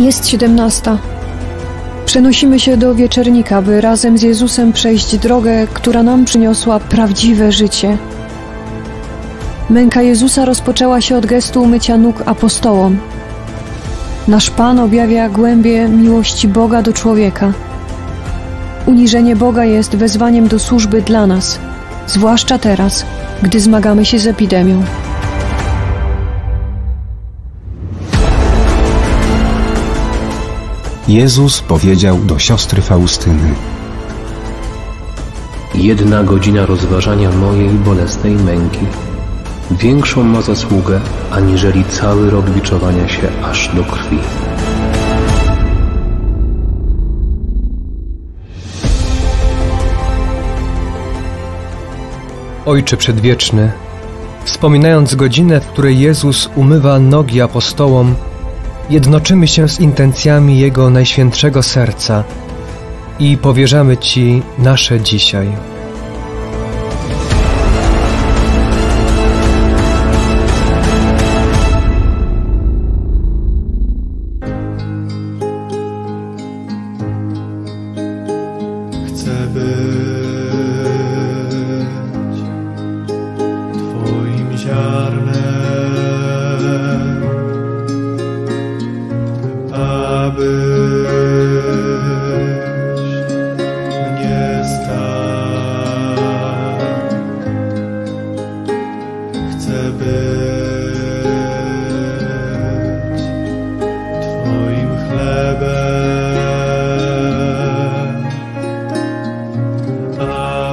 Jest 17. Przenosimy się do Wieczernika, by razem z Jezusem przejść drogę, która nam przyniosła prawdziwe życie. Męka Jezusa rozpoczęła się od gestu umycia nóg apostołom. Nasz Pan objawia głębie miłości Boga do człowieka. Uniżenie Boga jest wezwaniem do służby dla nas, zwłaszcza teraz, gdy zmagamy się z epidemią. Jezus powiedział do siostry Faustyny: jedna godzina rozważania mojej bolesnej męki większą ma zasługę, aniżeli cały rok biczowania się aż do krwi. Ojcze Przedwieczny, wspominając godzinę, w której Jezus umywa nogi apostołom, jednoczymy się z intencjami Jego Najświętszego Serca i powierzamy Ci nasze dzisiaj. Chcę być Twoim ziarnem, abyś mnie stał. Chcę być Twoim chlebem, abyś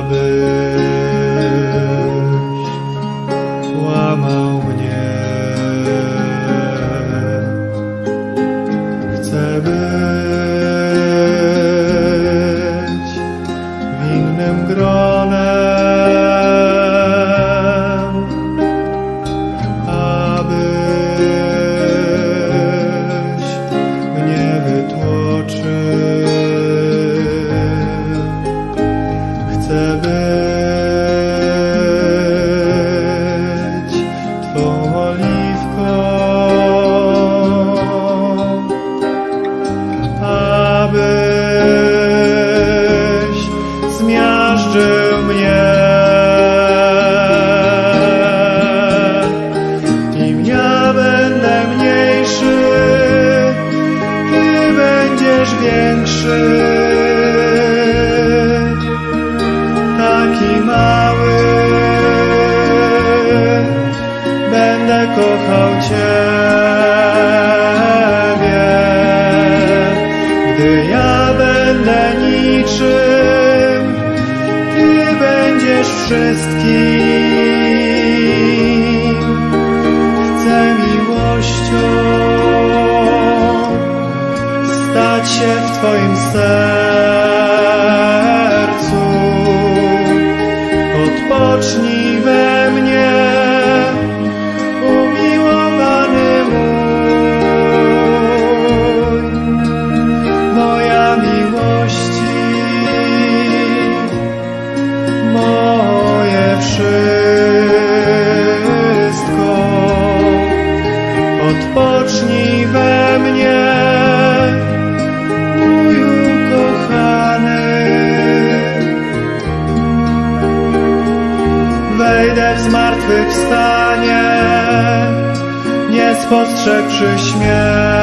zmiażdżył mnie i ja będę mniejszy, Ty będziesz większy, taki mały, będę kochał Cię. Ty będziesz wszystkim. Chcę miłością stać się w Twoim sercu. Odpocznij we mnie, umiłowany mój. Moja miłość, moje wszystko, odpocznij we mnie, mój ukochany. Wejdę w zmartwychwstanie, nie spostrzegłszy śmierci.